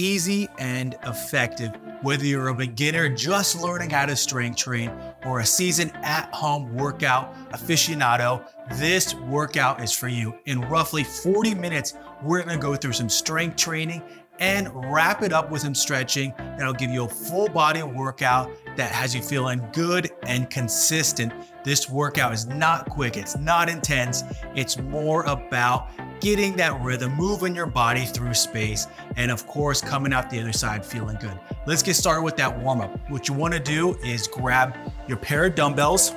easy and effective. Whether you're a beginner just learning how to strength train or a seasoned at-home workout aficionado, this workout is for you. In roughly 40 minutes, we're gonna go through some strength training and wrap it up with some stretching that'll give you a full body workout that has you feeling good and consistent. This workout is not quick, it's not intense, it's more about getting that rhythm, moving your body through space, and of course, coming out the other side feeling good. Let's get started with that warm-up. What you wanna do is grab your pair of dumbbells.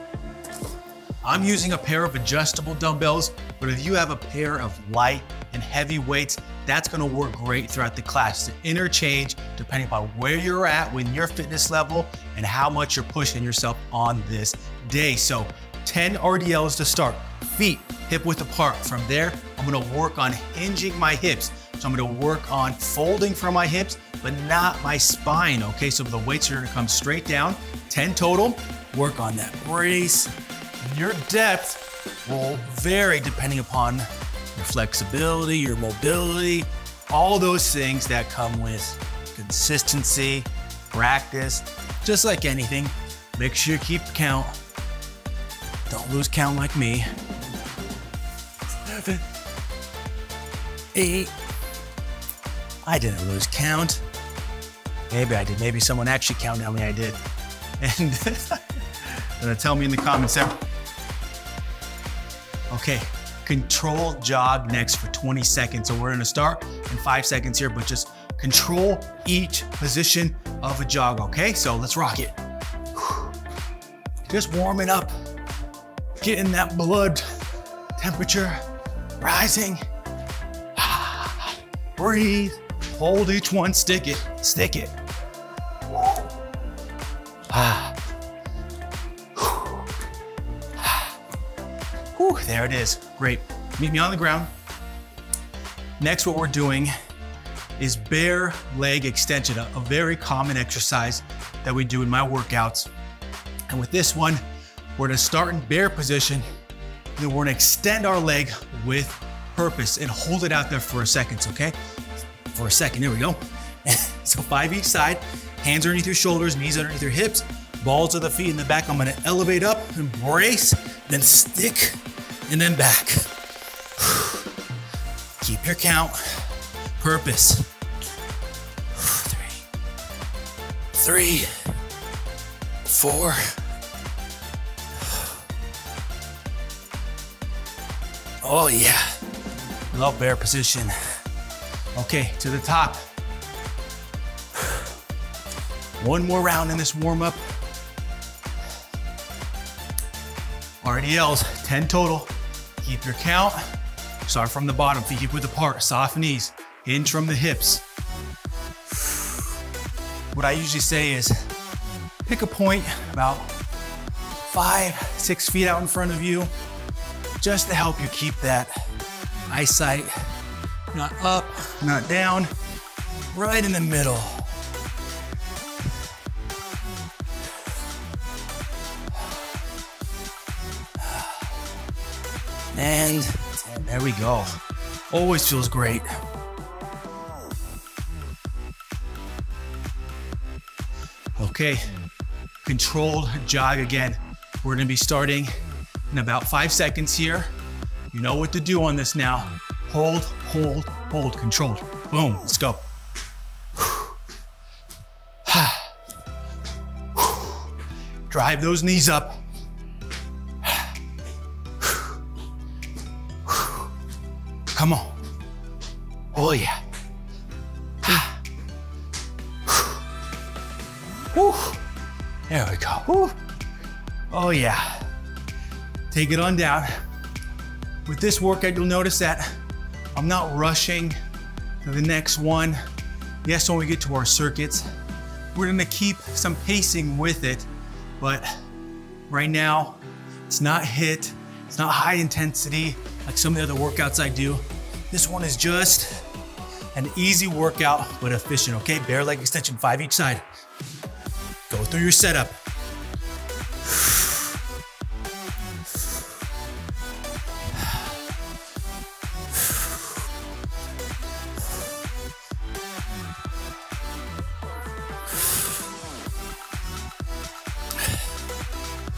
I'm using a pair of adjustable dumbbells, but if you have a pair of light and heavy weights, that's gonna work great throughout the class to interchange depending upon where you're at with your fitness level and how much you're pushing yourself on this day. So 10 RDLs to start, feet hip width apart. From there, I'm gonna work on hinging my hips. So I'm gonna work on folding from my hips, but not my spine, okay? So the weights are gonna come straight down, 10 total. Work on that brace. Your depth will vary depending upon your flexibility, your mobility, all those things that come with consistency, practice. Just like anything, make sure you keep count. Don't lose count like me. 7, 8. I didn't lose count. Maybe I did. Maybe someone actually counted how many I did. And gonna tell me in the comments there. Okay, control jog next for 20 seconds. So we're gonna start in 5 seconds here, but just control each position of a jog, okay? So let's rock it. Just warming up, getting that blood temperature rising. Breathe, hold each one, stick it, stick it. There it is, great. Meet me on the ground. Next, what we're doing is bear leg extension, a very common exercise that we do in my workouts. And with this one, we're gonna start in bear position, and then we're gonna extend our leg with purpose and hold it out there for a second, okay? For a second, there we go. So 5 each side, hands underneath your shoulders, knees underneath your hips, balls of the feet in the back. I'm gonna elevate up, embrace, then stick, and then back. Keep your count. Purpose. 3, 4. Oh yeah, love bear position. Okay, to the top. One more round in this warm up. RDLs, 10 total. Keep your count. Start from the bottom, feet hip width apart, soft knees, hinge from the hips. What I usually say is pick a point about 5, 6 feet out in front of you, just to help you keep that eyesight not up, not down, right in the middle. And there we go. Always feels great. Okay, controlled jog again. We're gonna be starting in about 5 seconds here. You know what to do on this now. Hold, hold, hold, controlled. Boom, let's go. Drive those knees up. Come on. Oh yeah. Woo. There we go. Woo. Oh yeah. Take it on down. With this workout, you'll notice that I'm not rushing to the next one. Yes, when we get to our circuits, we're gonna keep some pacing with it, but right now, it's not HIIT, it's not high intensity, like some of the other workouts I do. This one is just an easy workout, but efficient, okay? Bear leg extension, 5 each side. Go through your setup.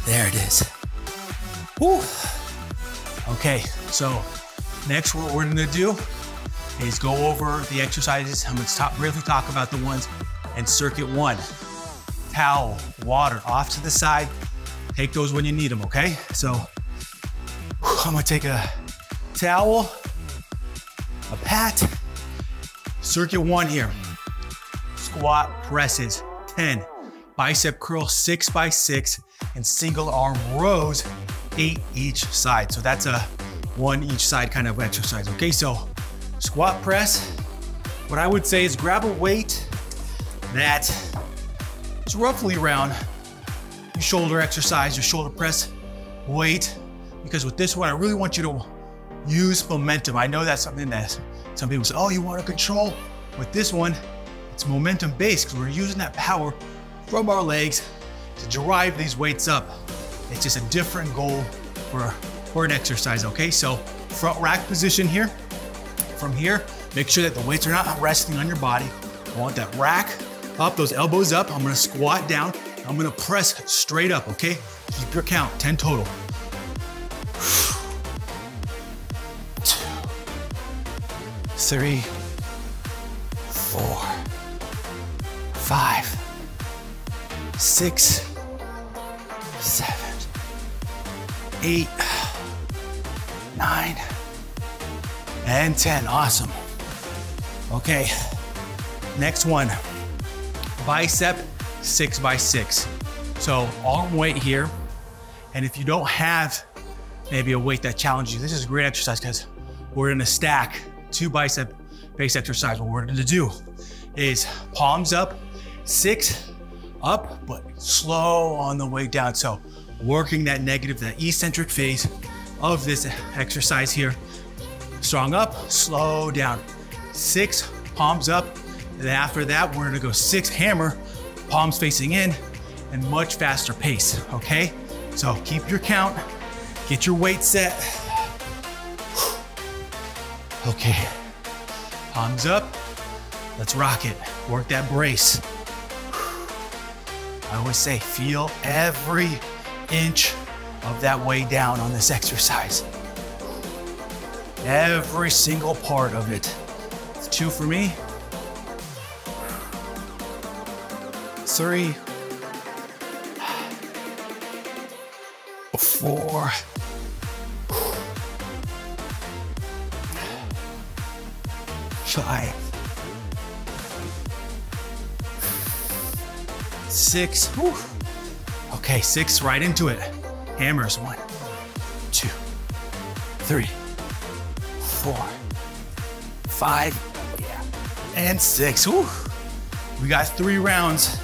There it is. Woo. Okay, so next what we're gonna do is go over the exercises. I'm gonna briefly talk about the ones in circuit one. Towel, water, off to the side. Take those when you need them, okay? So I'm gonna take a towel, a pat. Circuit one here, squat presses, 10. Bicep curl, 6x6, and single arm rows, 8 each side. So that's a 1 each side kind of exercise, okay? So squat press, what I would say is grab a weight that is roughly around your shoulder exercise, your shoulder press weight, because with this one, I really want you to use momentum. I know that's something that some people say, oh, you want to control. With this one, it's momentum based because we're using that power from our legs to drive these weights up. It's just a different goal for an exercise, okay? So front rack position here. From here, make sure that the weights are not resting on your body. I want that rack up, those elbows up. I'm gonna squat down. I'm gonna press straight up, okay? Keep your count, 10 total. 2, 3, 4, 5, 6, 7, 8, 9, and 10. Awesome. Okay, next one, bicep 6x6. So arm weight here. And if you don't have maybe a weight that challenges you, this is a great exercise because we're gonna stack 2 bicep base exercise. What we're gonna do is palms up, 6 up, but slow on the way down. So working that negative, that eccentric phase of this exercise here. Strong up, slow down. 6, palms up. And then after that, we're gonna go 6 hammer, palms facing in, and much faster pace, okay? So keep your count, get your weight set. Okay, palms up. Let's rock it, work that brace. I always say, feel every inch of that way down on this exercise. Every single part of it. It's 2 for me. 3, 4, 5, 6, whew. Okay, 6, right into it. Hammers, 1, 2, 3, 4, 5, yeah, and 6, whew. We got 3 rounds.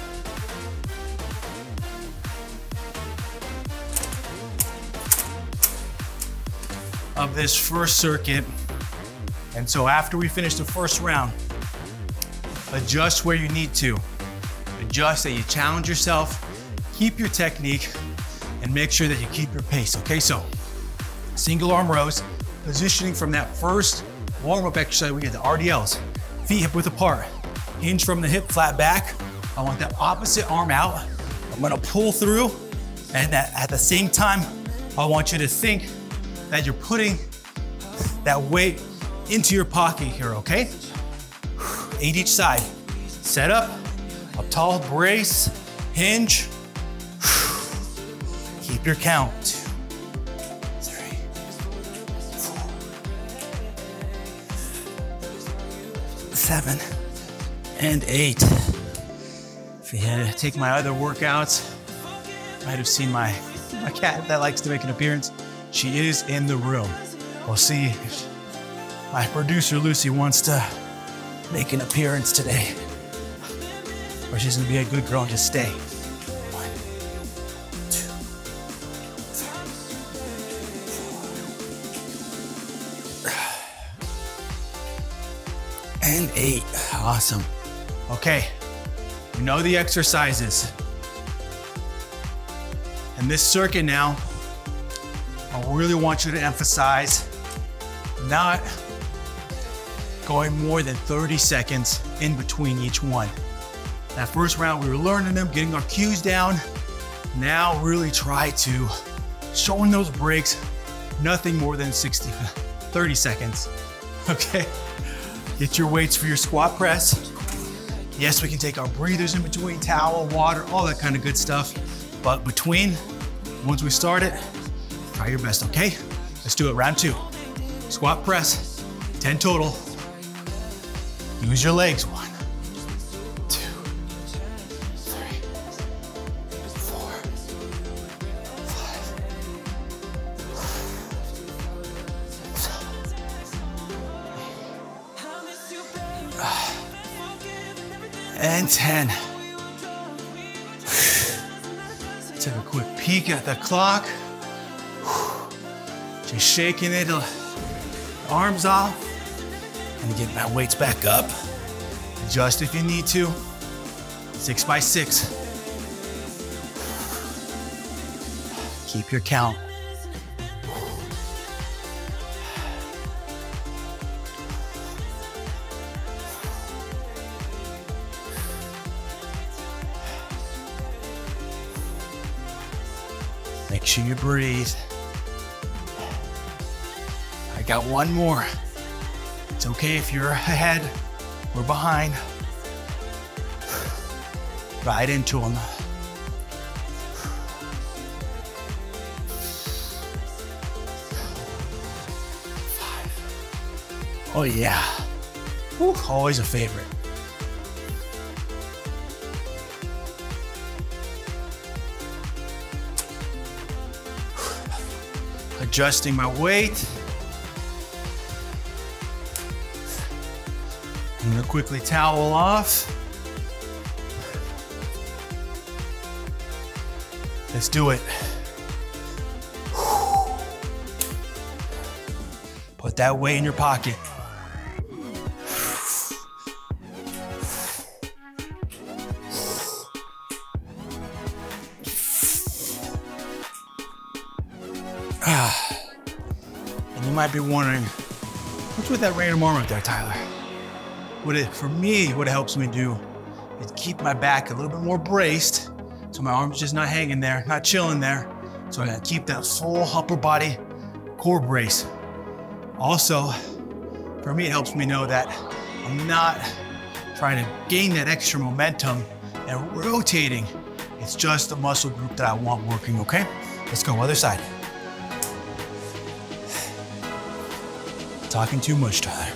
Of this first circuit. And so after we finish the first round, adjust where you need to. Adjust that you challenge yourself, keep your technique, and make sure that you keep your pace, okay? So single arm rows, positioning from that first warm-up exercise, we get the RDLs, feet hip width apart, hinge from the hip, flat back. I want that opposite arm out. I'm gonna pull through, and that at the same time, I want you to think that you're putting that weight into your pocket here, okay? 8 each side. Set up, up tall, brace, hinge. Keep your count. 2, 3, 4, 7, and 8. If you had to take my other workouts, you might have seen my cat that likes to make an appearance. She is in the room. We'll see if my producer, Lucy, wants to make an appearance today. Or she's gonna be a good girl and just stay. 1, 2, 3, 4, and 8. Awesome. Okay, you know the exercises. And this circuit now, I really want you to emphasize not going more than 30 seconds in between each one. That first round, we were learning them, getting our cues down. Now really try to, showing those breaks, nothing more than 30 seconds, okay? Get your weights for your squat press. Yes, we can take our breathers in between, towel, water, all that kind of good stuff. But between, once we start it, try your best, okay? Let's do it, round two. Squat press, 10 total. Use your legs, 1, 2, 3, 4, 5, 6, and 10. Take a quick peek at the clock. Just shaking it, arms off. And get my weights back up. Adjust if you need to. 6 by 6. Keep your count. Make sure you breathe. I got one more. It's okay if you're ahead or behind. Ride into them. Oh yeah. Woo, always a favorite. Adjusting my weight. I'm gonna quickly towel off. Let's do it. Put that weight in your pocket. Might be wondering, what's with that random arm up there, Tyler? For me, what it helps me do is keep my back a little bit more braced, so my arm's just not hanging there, not chilling there. So I gotta keep that full upper body core brace. Also, for me, it helps me know that I'm not trying to gain that extra momentum and rotating. It's just the muscle group that I want working, okay? Let's go, other side. Talking too much, Tyler.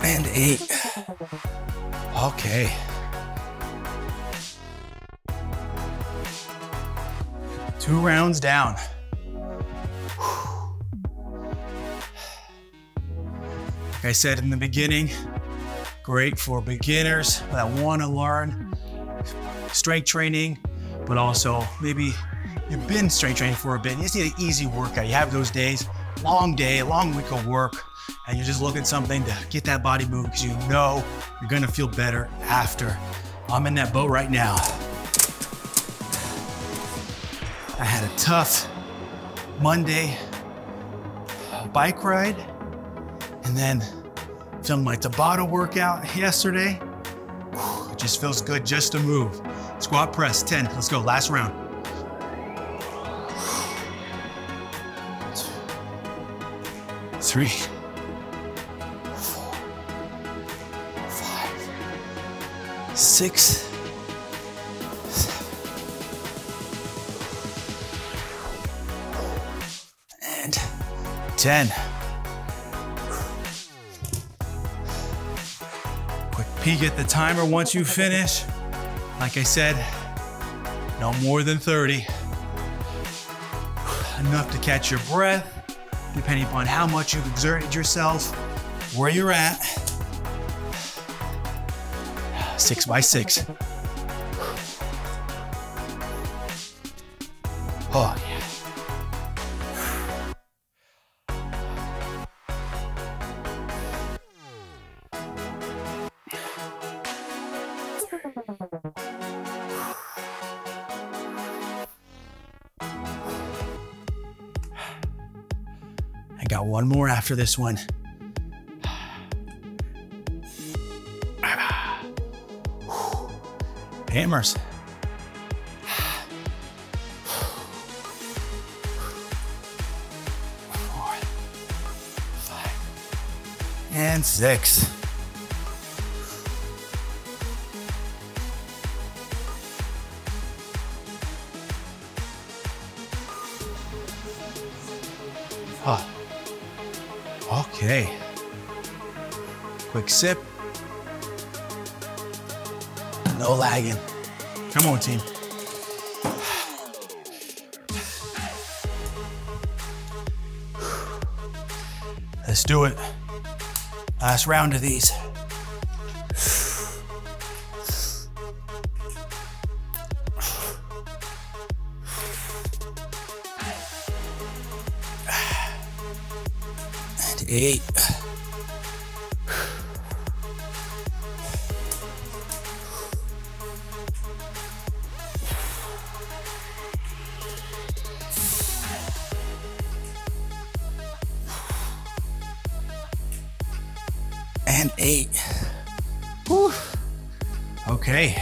And 8. Okay. 2 rounds down. Like I said in the beginning, great for beginners that want to learn strength training, but also maybe you've been strength training for a bit and you just need an easy workout. You have those days, long day, long week of work, and you're just looking something to get that body moving because you know you're gonna feel better after. I'm in that boat right now. I had a tough Monday bike ride and then filmed my Tabata workout yesterday. It just feels good just to move. Squat press, 10, let's go, last round. Three. 4, 5, 6. 7, and 10. Quick peek at the timer once you finish. Like I said, no more than 30. Enough to catch your breath, depending upon how much you've exerted yourself, where you're at. 6 by 6. Oh, yeah. Got one more after this one. hammers. Four, five, and six. Okay, quick sip, no lagging. Come on, team. Let's do it. Last round of these. Eight. And eight. Whew. Okay.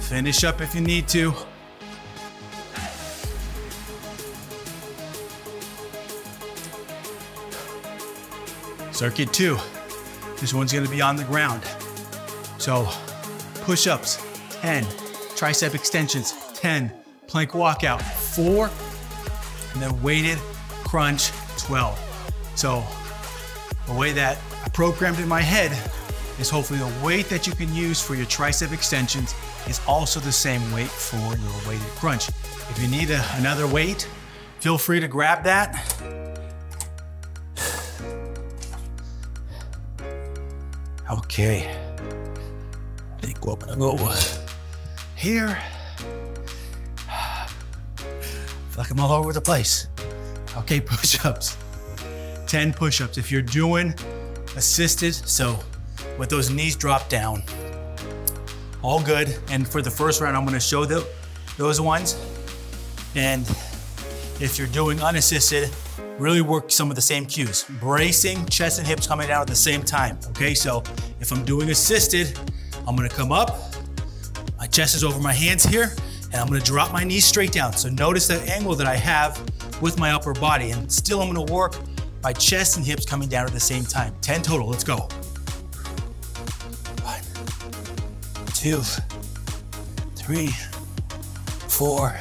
Finish up if you need to. Circuit two, this one's gonna be on the ground. So push-ups, 10, tricep extensions, 10, plank walkout, 4, and then weighted crunch, 12. So the way that I programmed in my head is hopefully the weight that you can use for your tricep extensions is also the same weight for your weighted crunch. If you need another weight, feel free to grab that. Okay, I think we're gonna go here. I feel like I'm all over the place. Okay, push-ups, 10 push-ups. If you're doing assisted, so with those knees dropped down, all good. And for the first round, I'm gonna show those ones. And if you're doing unassisted, really work some of the same cues. Bracing, chest and hips coming down at the same time, okay? So if I'm doing assisted, I'm gonna come up, my chest is over my hands here, and I'm gonna drop my knees straight down. So notice the angle that I have with my upper body, and still I'm gonna work my chest and hips coming down at the same time. 10 total, let's go. 1, 2, 3, 4,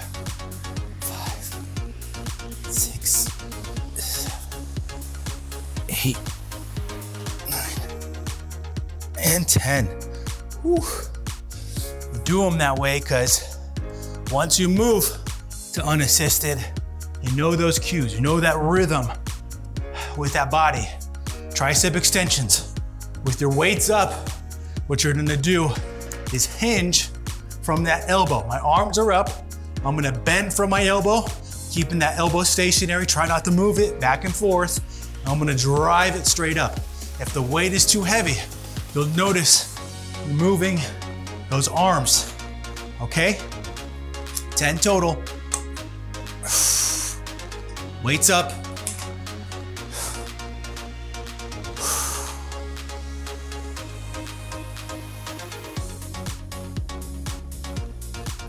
8, 9, and 10. Whew. Do them that way because once you move to unassisted, you know those cues, you know that rhythm with that body. Tricep extensions. With your weights up, what you're gonna do is hinge from that elbow. My arms are up, I'm gonna bend from my elbow, keeping that elbow stationary, try not to move it back and forth. I'm gonna drive it straight up. If the weight is too heavy, you'll notice moving those arms, okay? 10 total. Weights up.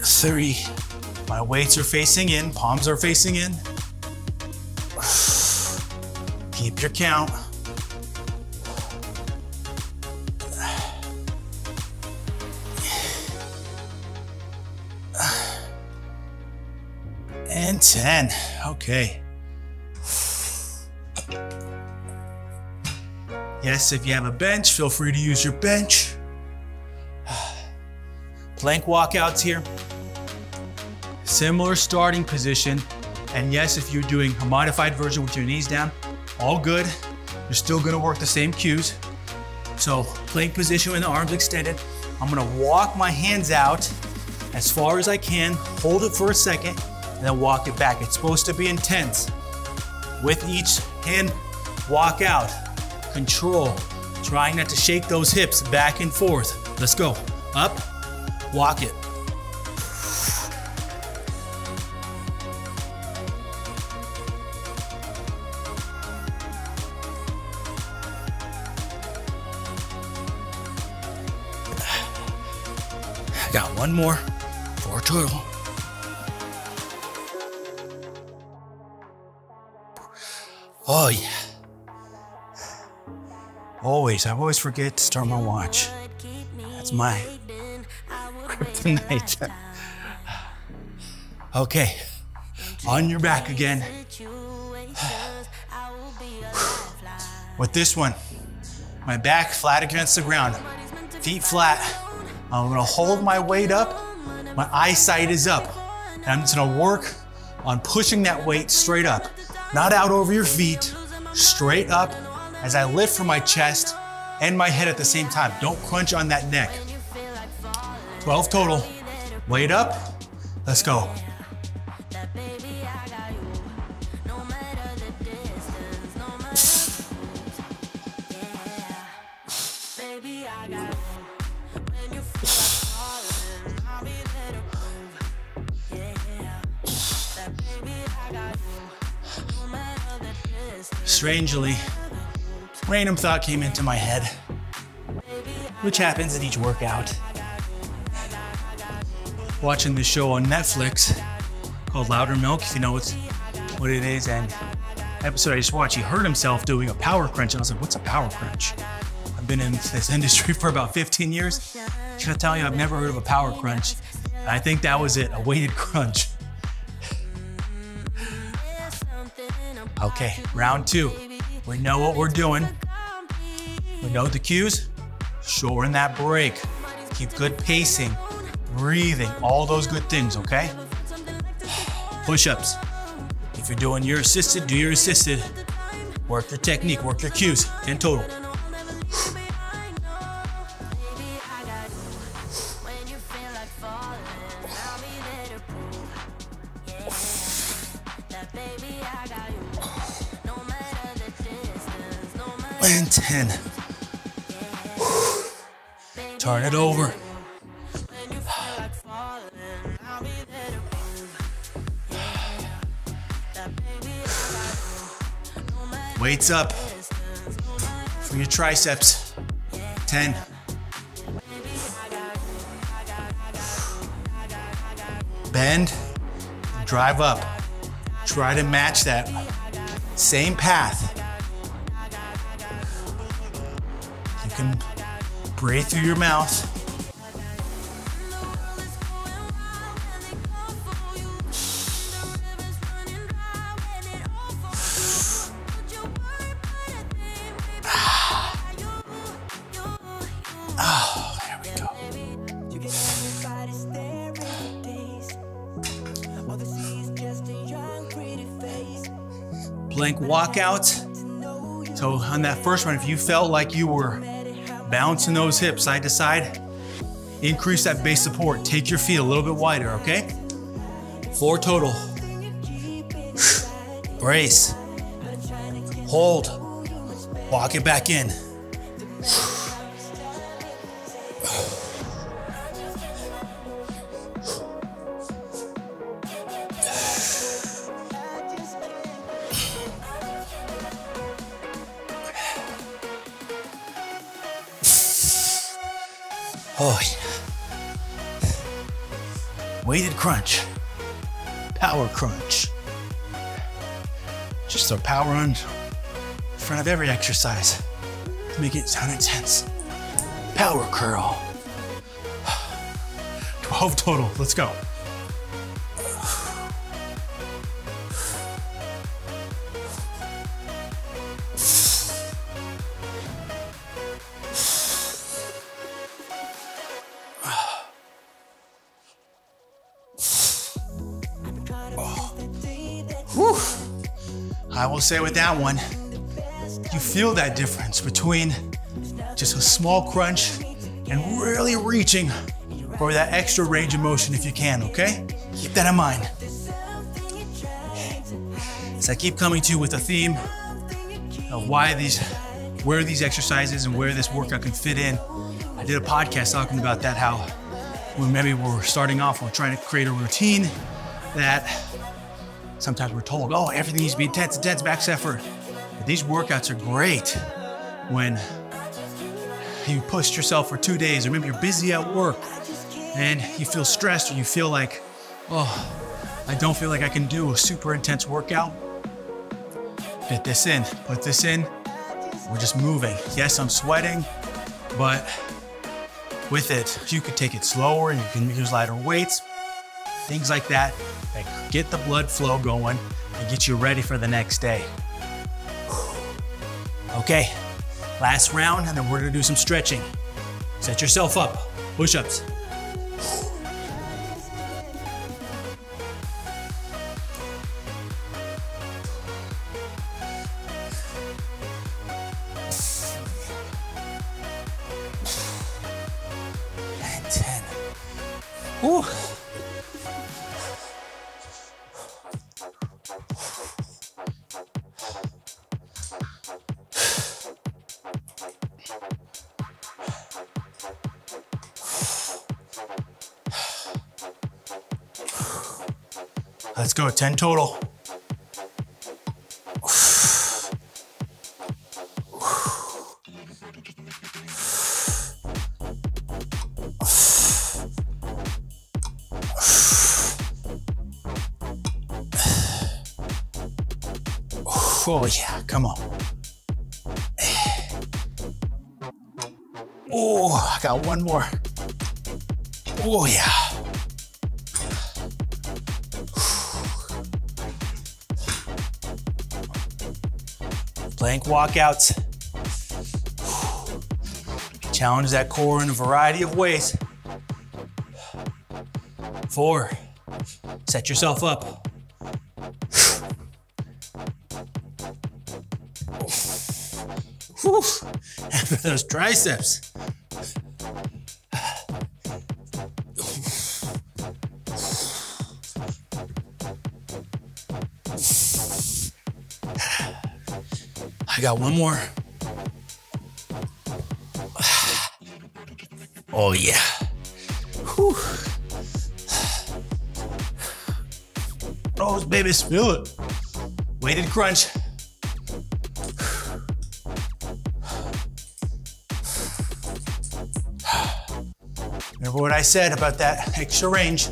Three. My weights are facing in, palms are facing in. Keep your count. 10, okay. Yes, if you have a bench, feel free to use your bench. Plank walkouts here. Similar starting position. And yes, if you're doing a modified version with your knees down, all good. You're still gonna work the same cues. So plank position with the arms extended. I'm gonna walk my hands out as far as I can, hold it for a second, and then walk it back. It's supposed to be intense. With each hand, walk out, control, trying not to shake those hips back and forth. Let's go, up, walk it. Got one more for a total. Oh yeah. Always, I always forget to start my watch. That's my kryptonite. Okay, on your back again. With this one, my back flat against the ground, feet flat. I'm gonna hold my weight up, my eyesight is up. And I'm just gonna work on pushing that weight straight up. Not out over your feet, straight up as I lift from my chest and my head at the same time. Don't crunch on that neck. 12 total, weight up, let's go. Strangely, random thought came into my head, which happens at each workout. Watching this show on Netflix called Louder Milk, if you know what it is, and episode I just watched, he hurt himself doing a power crunch, and I was like, what's a power crunch? I've been in this industry for about 15 years. Should I tell you, I've never heard of a power crunch. And I think that was it, a weighted crunch. Okay, round two. We know what we're doing. We know the cues. Shorten that break. Keep good pacing, breathing, all those good things, okay? Push-ups. If you're doing your assisted, do your assisted. Work your technique, work your cues, 10 total. And 10. Turn it over. Weights up for your triceps. 10. Bend, drive up. Try to match that same path. Can breathe through your mouth. Oh, there we go. Plank walkouts. So on that first one, if you felt like you were bouncing those hips side to side, increase that base support. Take your feet a little bit wider, okay? 4 total. Brace. Hold. Walk it back in. Oh yeah. Weighted crunch, power crunch. Just throw power on in front of every exercise to make it sound intense. Power curl. 12 total, let's go. I will say with that one, you feel that difference between just a small crunch and really reaching for that extra range of motion if you can, okay? Keep that in mind. As I keep coming to you with a theme of why these, where these exercises and where this workout can fit in, I did a podcast talking about that, how when maybe we're starting off, we're trying to create a routine that sometimes we're told, oh, everything needs to be intense back effort. But these workouts are great when you pushed yourself for 2 days, or maybe you're busy at work. and you feel stressed and you feel like, oh, I don't feel like I can do a super intense workout, fit this in, put this in. We're just moving. Yes, I'm sweating, but with it, you could take it slower, you can use lighter weights, things like that, that get the blood flow going and get you ready for the next day. Okay, last round, and then we're gonna do some stretching. Set yourself up, push-ups. Let's go, 10 total. Oh yeah, come on. Oh, I got one more. Oh yeah. Plank walkouts. Challenge that core in a variety of ways. 4, set yourself up. 4. After those triceps. 1 more. Oh yeah. Whew. Those babies, feel it. Weighted crunch. Remember what I said about that extra range.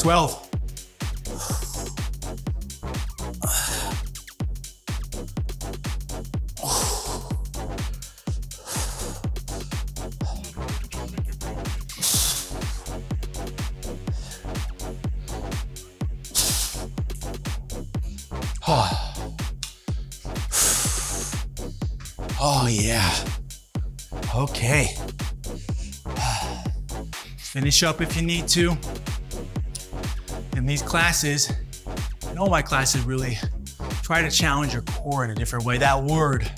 12. Oh yeah, okay. Finish up if you need to. In these classes, in all my classes really, try to challenge your core in a different way. That word,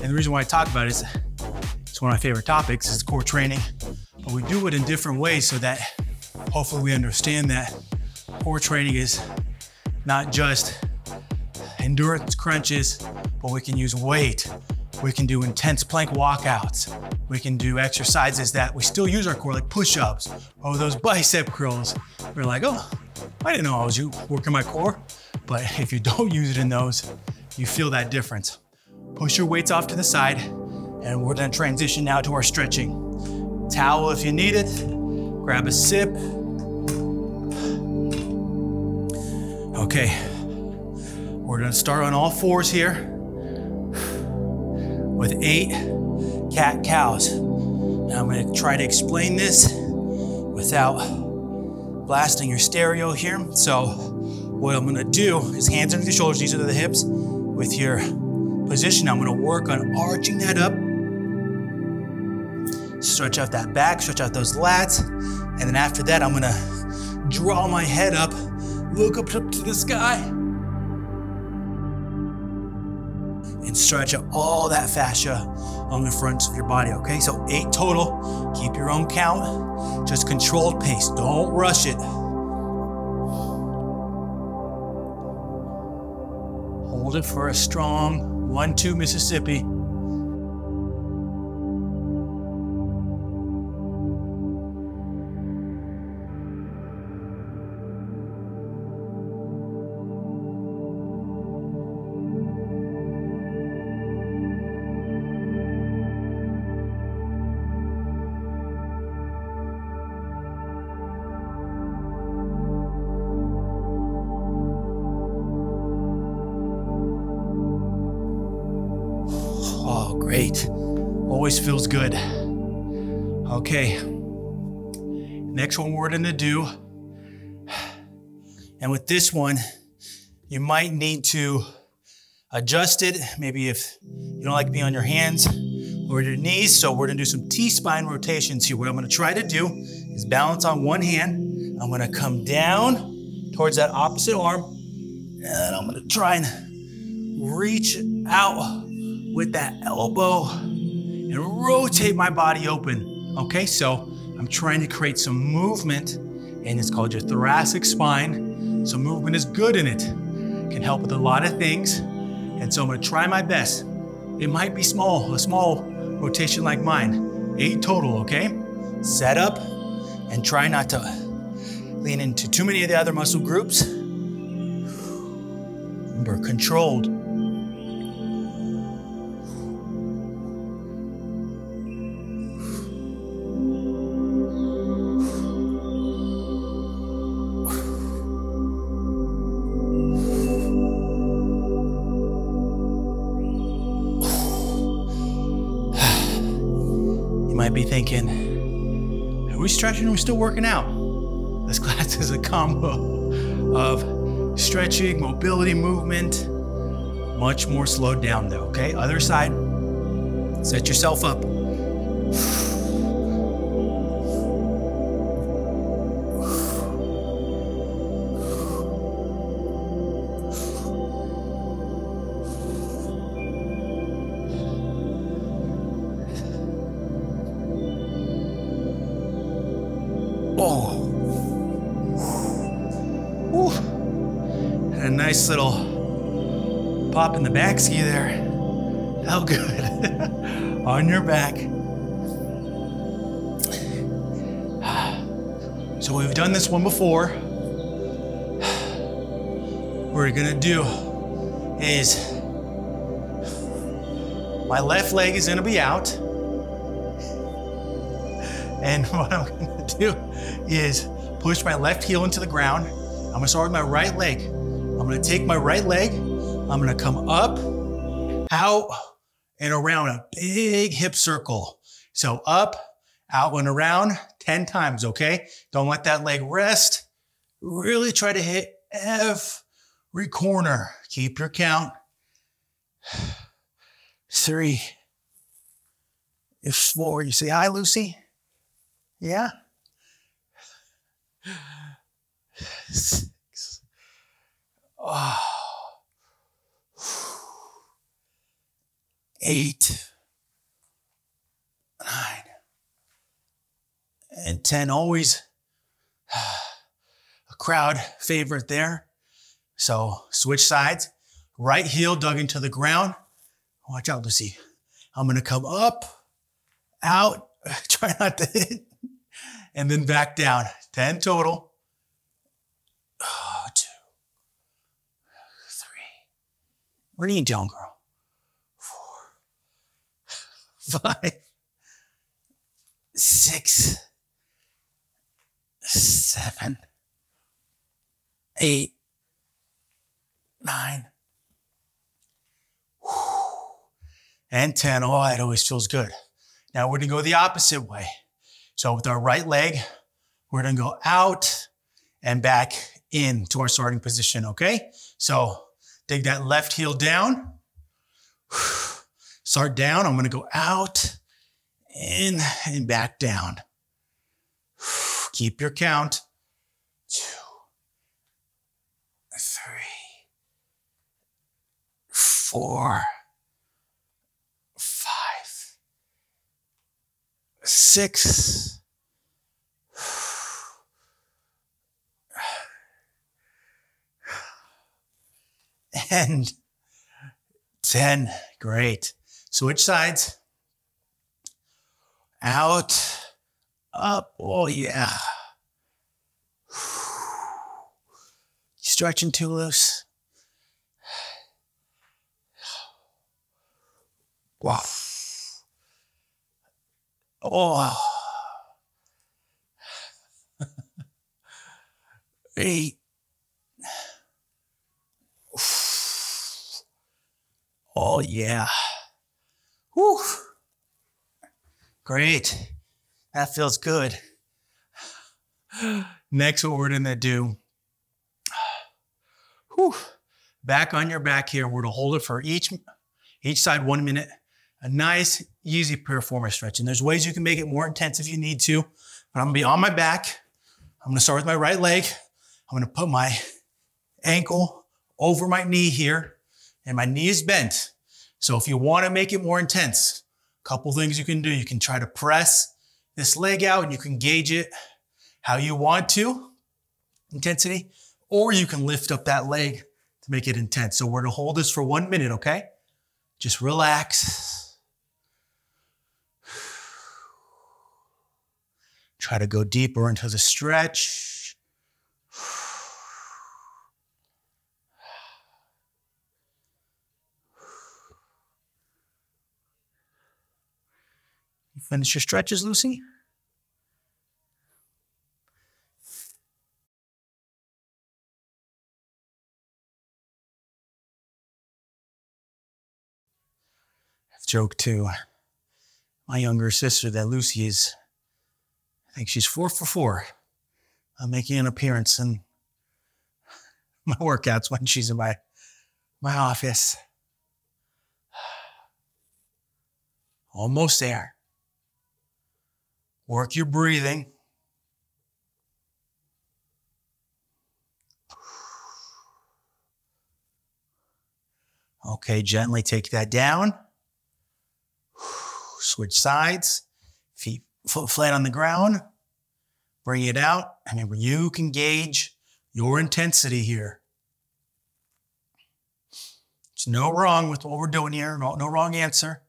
and the reason why I talk about it is, it's one of my favorite topics, is core training. But we do it in different ways so that hopefully we understand that core training is not just endurance crunches, but we can use weight. We can do intense plank walkouts. We can do exercises that we still use our core, like push-ups or those bicep curls. We're like, oh, I didn't know I was working my core. But if you don't use it in those, you feel that difference. Push your weights off to the side, and we're gonna transition now to our stretching. Towel if you need it, grab a sip. Okay, we're gonna start on all fours here with 8 cat cows. Now I'm gonna try to explain this without blasting your stereo here. So what I'm gonna do is hands under the shoulders, these are the hips. With your position, I'm gonna work on arching that up. Stretch out that back, stretch out those lats. And then after that, I'm gonna draw my head up, look up to the sky, and stretch out all that fascia on the front of your body, okay? So 8 total, keep your own count, just controlled pace, don't rush it. Hold it for a strong 1-2 Mississippi. Great. Always feels good. Okay. Next one we're gonna do. And with this one, you might need to adjust it. Maybe if you don't like being on your hands or your knees. So we're gonna do some T-spine rotations here. What I'm gonna try to do is balance on one hand. I'm gonna come down towards that opposite arm. And I'm gonna try and reach out with that elbow and rotate my body open. Okay, so I'm trying to create some movement, and it's called your thoracic spine. So movement is good in it. It can help with a lot of things. And so I'm gonna try my best. It might be small, a small rotation like mine. 8 total, okay? Set up and try not to lean into too many of the other muscle groups. Remember, controlled. Thinking, are we stretching? Are we still working out? This class is a combo of stretching, mobility, movement, much more slowed down though, okay? Other side, set yourself up. Nice little pop in the back ski there. Felt good. On your back. So we've done this one before. What we're gonna do is my left leg is gonna be out. And what I'm gonna do is push my left heel into the ground. I'm gonna start with my right leg. I'm gonna take my right leg, I'm gonna come up, out, and around a big hip circle. So up, out, and around 10 times, okay? Don't let that leg rest. Really try to hit every corner. Keep your count. 3, 4. You say hi, Lucy? Yeah? 6. Oh. 8, 9, and 10. Always a crowd favorite there. So switch sides. Right heel dug into the ground. Watch out, Lucy. I'm gonna come up, out, try not to hit, and then back down. 10 total. 2, 3. What are you doing, girl? 4, 5, 6, 7, 8, 9, and 10. Oh, it always feels good. Now we're gonna go the opposite way. So with our right leg, we're gonna go out and back in to our starting position, okay? So dig that left heel down. Start down. I'm gonna go out, in, and back down. Keep your count. 2, 3, 4, 5, 6. 10. Great. Switch sides. Out. Up. Oh, yeah. Stretching too loose. Wow. Oh. 8. Oh yeah. Whew. Great. That feels good. Next, what we're gonna do, whew, back on your back here. We're gonna hold it for each side 1 minute. A nice, easy piriformis stretch. And there's ways you can make it more intense if you need to. But I'm gonna be on my back. I'm gonna start with my right leg. I'm gonna put my ankle over my knee here, and my knee is bent. So if you wanna make it more intense, a couple things you can do. You can try to press this leg out and you can gauge it how you want to, intensity, or you can lift up that leg to make it intense. So we're gonna hold this for 1 minute, okay? Just relax. Try to go deeper into the stretch. You finish your stretches, Lucy? I've joked to my younger sister that Lucy is, I think she's 4 for 4 on making an appearance in my workouts when she's in my office. Almost there. Work your breathing. Okay, gently take that down. Switch sides. Feet foot flat on the ground, bring it out. Remember, you can gauge your intensity here. There's no wrong with what we're doing here, no wrong answer.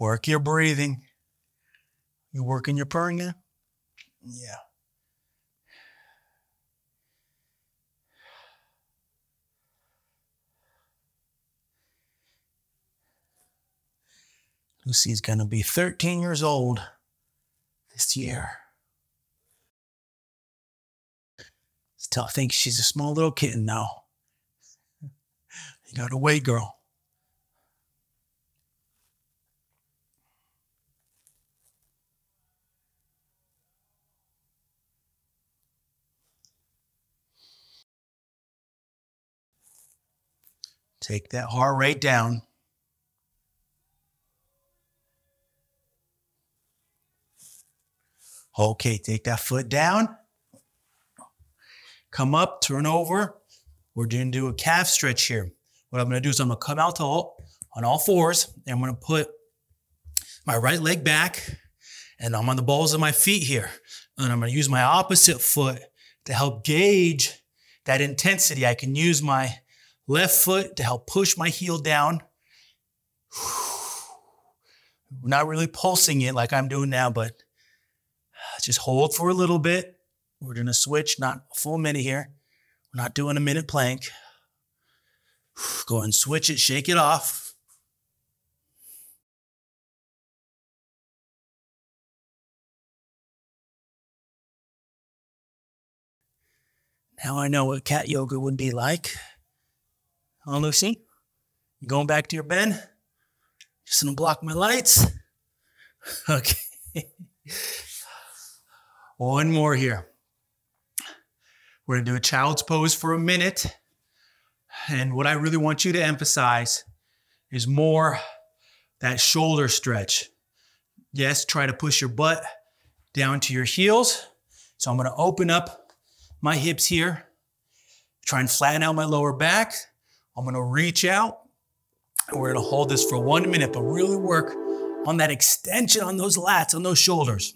Work your breathing. You working your purring now? Yeah. Lucy's gonna be 13 years old this year. Still think she's a small little kitten now. You gotta wait, girl. Take that heart rate down. Okay, take that foot down. Come up, turn over. We're gonna do a calf stretch here. What I'm gonna do is I'm gonna come out on all fours, and I'm gonna put my right leg back, and I'm on the balls of my feet here. And I'm gonna use my opposite foot to help gauge that intensity. I can use my left foot to help push my heel down. I'm not really pulsing it like I'm doing now, but just hold for a little bit. We're gonna switch, not a full minute here. We're not doing a minute plank. Go ahead and switch it, shake it off. Now I know what cat yoga would be like. Huh, Lucy? You going back to your bed? Just gonna block my lights. Okay. One more here. We're gonna do a child's pose for a minute. And what I really want you to emphasize is more that shoulder stretch. Yes, try to push your butt down to your heels. So I'm gonna open up my hips here, try and flatten out my lower back. I'm gonna reach out, and we're gonna hold this for 1 minute, but really work on that extension on those lats, on those shoulders.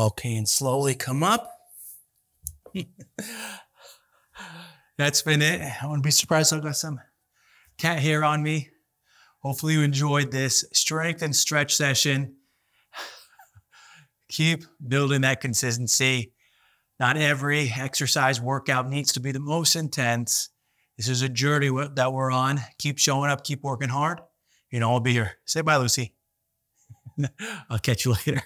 Okay, and slowly come up. That's been it. I wouldn't be surprised I've got some cat hair on me. Hopefully you enjoyed this strength and stretch session. Keep building that consistency. Not every exercise workout needs to be the most intense. This is a journey that we're on. Keep showing up, keep working hard. You know, I'll be here. Say bye, Lucy. I'll catch you later.